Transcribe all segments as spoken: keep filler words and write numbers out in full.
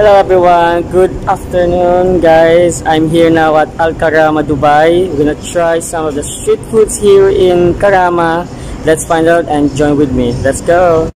Hello everyone, good afternoon guys. I'm here now at Al Karama, Dubai. We're gonna try some of the street foods here in Karama. Let's find out and join with me. Let's go.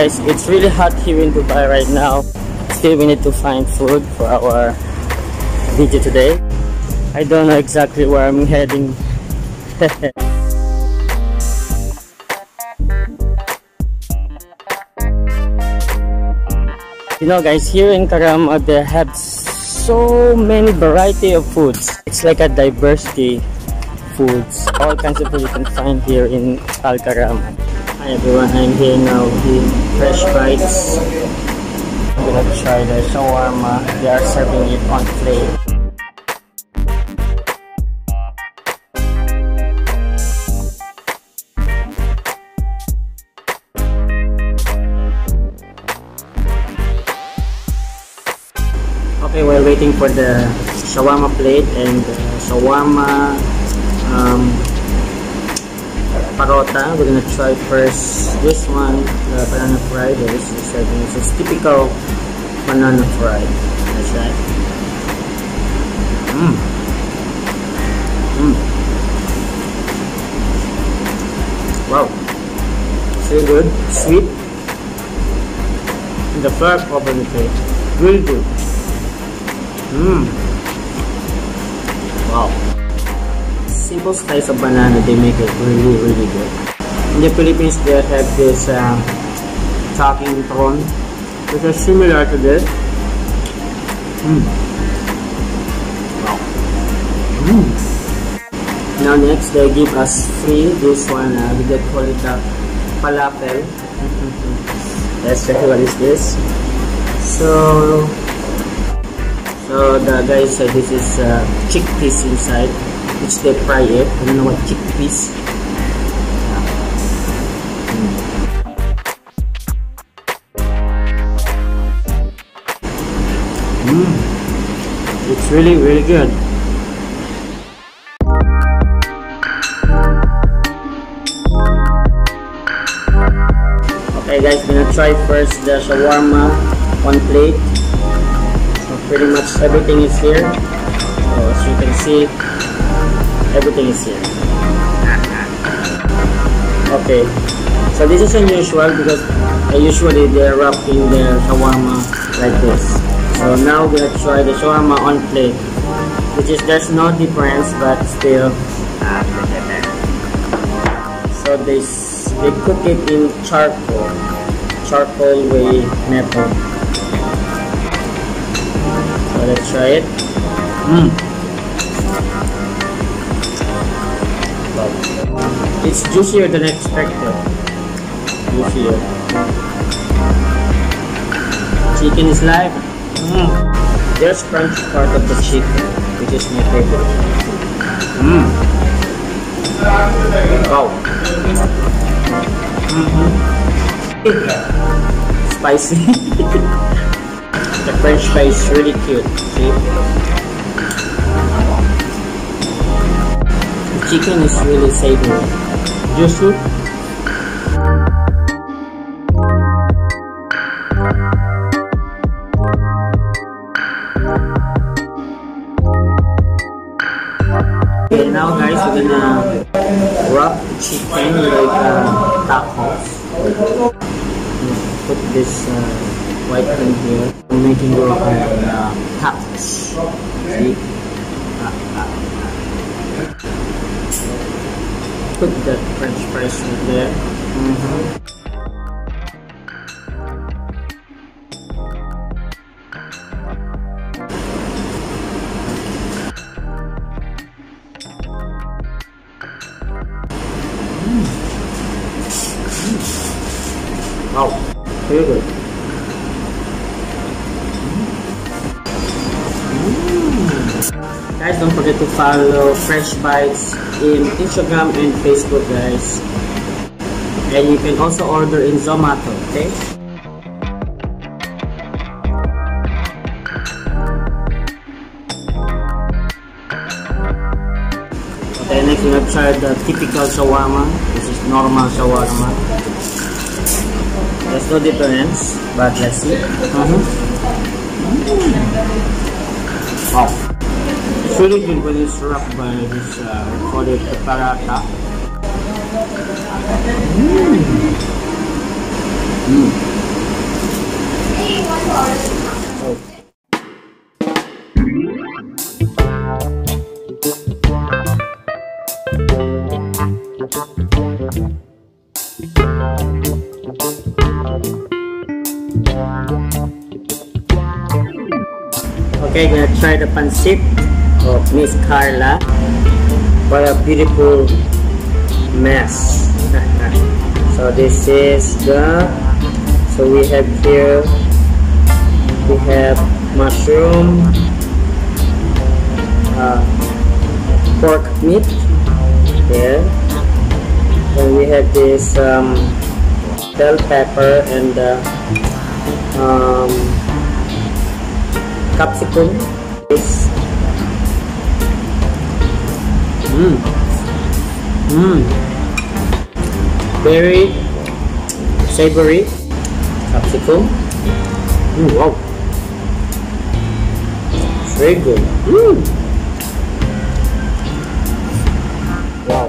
Guys, it's really hot here in Dubai right now. Still we need to find food for our video today. I don't know exactly where I'm heading. You know guys, here in Karama they have so many variety of foods. It's like a diversity foods, all kinds of food you can find here in Al Karama. Hi everyone, I'm here now in Fresh Bites. I'm gonna try the shawarma. They are serving it on plate. Okay, we're waiting for the shawarma plate and the shawarma um, parota. We're gonna try first this one, the banana fry. This is I think it's typical banana fry. That's right. Mmm. Mmm. Wow. It's really good. Sweet. And the flour properly plate. Really good. Mmm. Wow. Simple slice of banana, they make it really, really good. In the Philippines, they have this uh, talking prawn, which is similar to this. Mmm. Wow. Mmm. Now next, they give us free this one. Uh, we get called it a falafel. Let's check what is this. So. So the guy said this is uh, chickpeas inside, which they fry it. I don't know what chickpeas. Mmm, mm. It's really really good. Okay guys, gonna try first the shawarma on plate. Pretty much everything is here. So as you can see, everything is here. Okay, so this is unusual because uh, usually they're wrapping their shawarma like this. So now we're gonna try the shawarma on plate, which is there's no difference, but still. So they they cook it in charcoal, charcoal way method. Let's try it. Mm. Wow. It's juicier than expected. Juicier. Chicken is live. Mm. There's crunchy part of the chicken, which is my favorite. Mm. Wow. Mm-hmm. Spicy. The French fry is really cute, see? The chicken is really savory. Juicy. Okay, now guys, we're gonna wrap the chicken like uh, tacos. Put this uh, white thing here. I'm making your uh, tacos. See? Ah, ah. Put that French fries in there. Mm-hmm. Mm. Wow, very good. Guys, don't forget to follow Fresh Bites in Instagram and Facebook, guys. And you can also order in Zomato, okay? Okay, next We have tried the typical shawarma. This is normal shawarma. There's no difference, but let's see. Mm-hmm. Wow. It's really good when it's wrapped by this, uh, we call it the paratha. Mm. Mm. Oh. Okay, I'm gonna try the pancit of Miss Carla. What a beautiful mess. So this is the, so we have here, we have mushroom, uh, pork meat there, and we have this um, bell pepper and uh, um, capsicum. Yes. Mm. Mm. Very savory capsicum. Mm, wow, very good. Mm. Wow.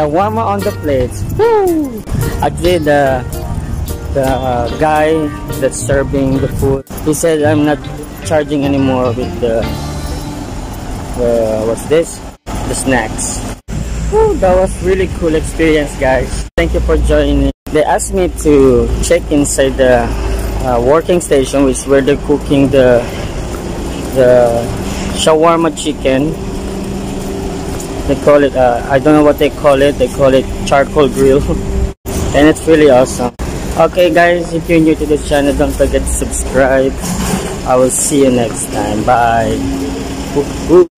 Shawarma on the plate. Woo! Actually, the the uh, guy that's serving the food, he said, "I'm not charging anymore with the, the what's this? The snacks." Woo, that was really cool experience, guys. Thank you for joining. They asked me to check inside the uh, working station, which is where they're cooking the the shawarma chicken. They call it, uh, I don't know what they call it, they call it charcoal grill. And it's really awesome. Okay guys, if you're new to this channel, don't forget to subscribe. I will see you next time. Bye. Ooh, ooh.